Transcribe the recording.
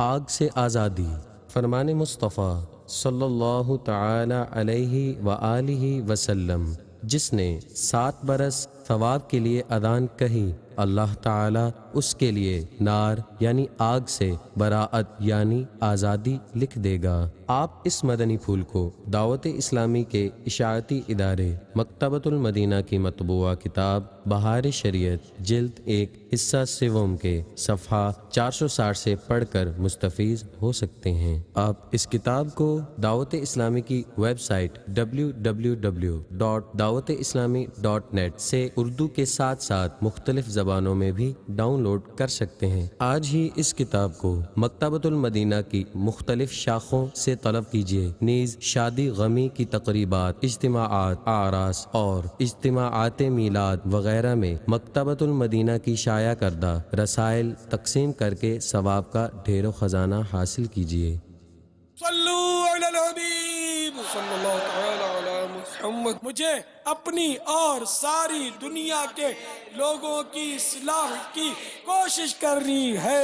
आग से आज़ादी फरमान-ए-मुस्तफ़ा सल्लल्लाहु तआला अलैहि व आलिहि वसल्लम, जिसने 7 बरस सवाब के लिए अदान कही, अल्लाह ताला उसके लिए नार यानी आग से बराअत यानी आज़ादी लिख देगा। आप इस मदनी फूल को दावत-ए-इस्लामी के इशाअती इदारे मक्तबतुल मदीना की मतबूआ किताब बहार-ए-शरीयत जिल्द 1 हिस्सा 7 के सफ़ा 460 से पढ़कर मुस्तफ़ीज़ हो सकते हैं। आप इस किताब को दावत-ए-इस्लामी की वेबसाइट www.dawat-e-islami.net से उर्दू के साथ साथ मुख्तलिफ ज़बानों में भी डाउनलोड कर सकते हैं। आज ही इस किताब को मक्तबतुल मदीना की मुख्तलिफ शाखों से तलब कीजिए। नीज़ शादी गमी की तकरीबात, इज्तिमाआत, आरास और इज्तिमाआत मीलाद वगैरह में मक्तबतुल मदीना की शाया करदा रसायल तकसीम करके सवाब का ढेरों खजाना हासिल कीजिए। मुझे अपनी और सारी दुनिया के लोगों की इस्लाह की कोशिश करनी है।